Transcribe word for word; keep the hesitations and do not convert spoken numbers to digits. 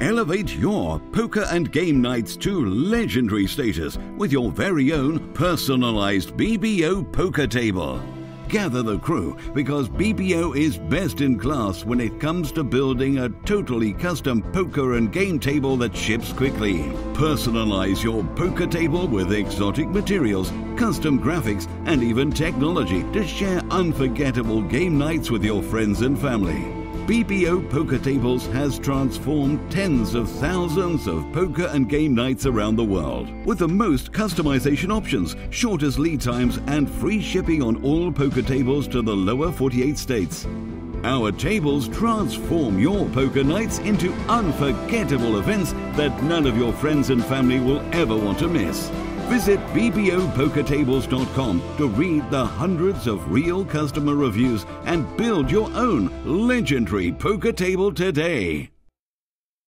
Elevate your poker and game nights to legendary status with your very own personalized B B O poker table. Gather the crew, because B B O is best in class when it comes to building a totally custom poker and game table that ships quickly. Personalize your poker table with exotic materials, custom graphics, and even technology to share unforgettable game nights with your friends and family. B B O Poker Tables has transformed tens of thousands of poker and game nights around the world. With the most customization options, shortest lead times, and free shipping on all poker tables to the lower forty-eight states. Our tables transform your poker nights into unforgettable events that none of your friends and family will ever want to miss. Visit b b o poker tables dot com to read the hundreds of real customer reviews and build your own legendary poker table today.